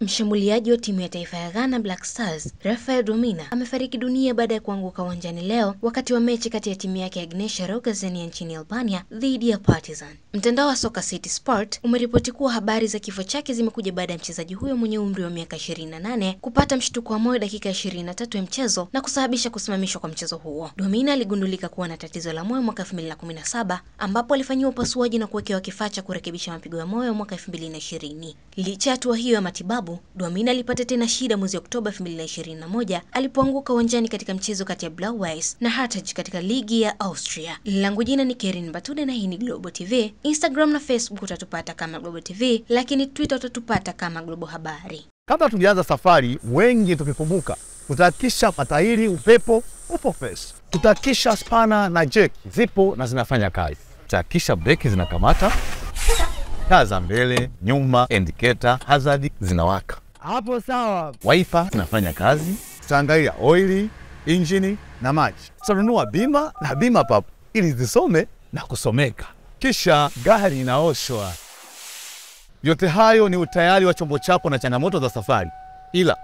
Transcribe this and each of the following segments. Mshambuliaji wa timu ya taifa ya Ghana Black Stars, Raphael Dwamena, amefariki dunia baada ya kuanguka uwanjani leo wakati wa mechi kati ya timu yake Agnesa Rogersn ya nchini Albania dhidi ya Partizan. Mtandao wa Soka City Sport umeripoti kuwa habari za kifo chake zimekuja baada ya mchezaji huyo mwenye umri wa miaka 28 kupata mshtuko wa moyo dakika 23 ya mchezo na kusababisha kusimamishwa kwa mchezo huo. Dwamena aligundulika kuwa na tatizo la moyo mwaka 2017 ambapo alifanyiwa upasuaji na kuwekewa kifaa cha kurekebisha mapigo ya moyo mwaka 2020. Licha ya hatua hiyo ya matibabu, Dwamena alipata tena shida mwezi Oktoba 2021 alipoanguka uwanjani katika mchezo kati ya Blau-Weiss na Hartberg katika ligi ya Austria. Langu jina ni Karen Batude na hii ni Globo TV. Instagram na Facebook utatupata kama Globo TV, lakini Twitter utatupata kama Globo Habari. Kabla tungeanza safari, wengi tukikumbuka kutakisha matairi, upepo upo fresh. Tutakisha spana na jack zipo na zinafanya kazi. Tutakisha breki zinakamata. Taa za mbele, nyuma, indicator, hazard zinawaka. Hapo sawa. Wifi zinafanya kazi. Tutaangalia oili, injini na maji. Tutanunua bima na bima papo ili zisome na kusomeka. Kisha gari inaoshwa. Yote hayo ni utayari wa chombo chako na changamoto za safari. Ila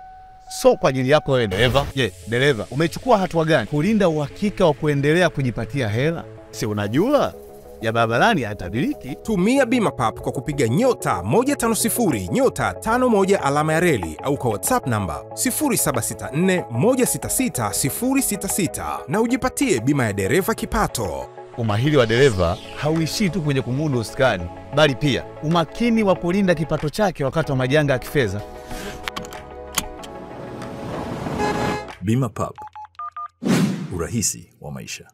so kwa ajili yako wewe dereva. Dereva, umechukua hatua gani kulinda uhakika wa kuendelea kujipatia hela? Si unajua ya babalani hatabiriki. Tumia bima pap kwa kupiga *150*51 au kwa WhatsApp namba 0764166066 na ujipatie bima ya dereva kipato. Umahiri wa dereva hauishii tu kwenye kumudu uskani, bali pia umakini wa kulinda kipato chake wakati wa majanga ya kifedha. Bima pap, urahisi wa maisha.